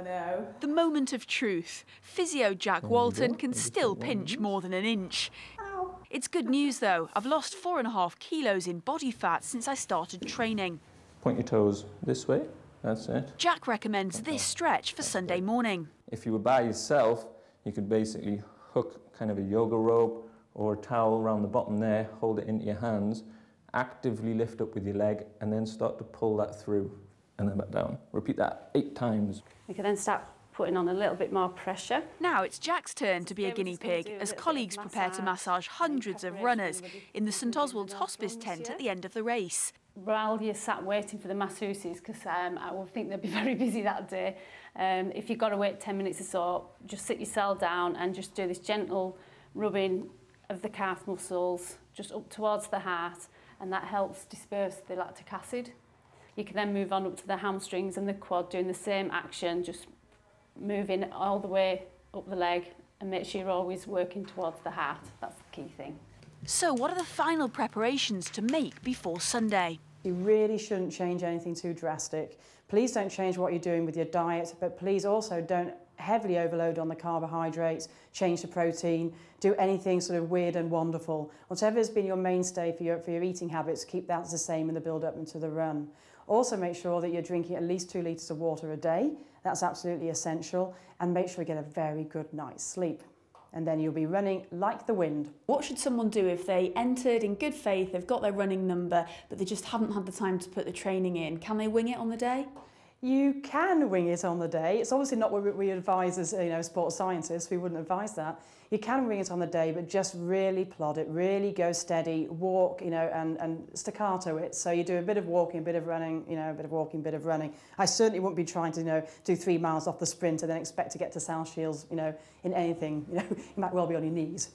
Oh, no. The moment of truth. Physio Jack Walton can still pinch more than an inch. Ow. It's good news, though. I've lost 4.5 kilos in body fat since I started training. Point your toes this way. That's it. Jack recommends this stretch for Sunday morning. If you were by yourself, you could basically hook kind of a yoga rope or a towel around the bottom there, hold it into your hands, actively lift up with your leg, and then start to pull that through and then back down. Repeat that 8 times. We can then start putting on a little bit more pressure. Now it's Jack's turn to be a guinea pig as colleagues prepare to massage hundreds of runners in the St. Oswald's hospice tent at the end of the race. We're all here sat waiting for the masseuses because I would think they'd be very busy that day. If you've got to wait 10 minutes or so, just sit yourself down and just do this gentle rubbing of the calf muscles just up towards the heart, and that helps disperse the lactic acid. You can then move on up to the hamstrings and the quad, doing the same action, just moving all the way up the leg, and make sure you're always working towards the heart. That's the key thing. So what are the final preparations to make before Sunday? You really shouldn't change anything too drastic. Please don't change what you're doing with your diet, but please also don't heavily overload on the carbohydrates, change the protein, do anything sort of weird and wonderful. Whatever has been your mainstay for your eating habits, keep that the same in the build-up into the run. Also make sure that you're drinking at least 2 litres of water a day. That's absolutely essential. And make sure you get a very good night's sleep. And then you'll be running like the wind. What should someone do if they entered in good faith, they've got their running number, but they just haven't had the time to put the training in? Can they wing it on the day? You can wing it on the day. It's obviously not what we advise as, you know, sports scientists. We wouldn't advise that. You can wing it on the day, but just really plod it, really go steady, walk, you know, and staccato it. So you do a bit of walking, a bit of running, you know, a bit of walking, a bit of running. I certainly wouldn't be trying to, you know, do 3 miles off the sprint and then expect to get to South Shields, you know, in anything. You know, you might well be on your knees.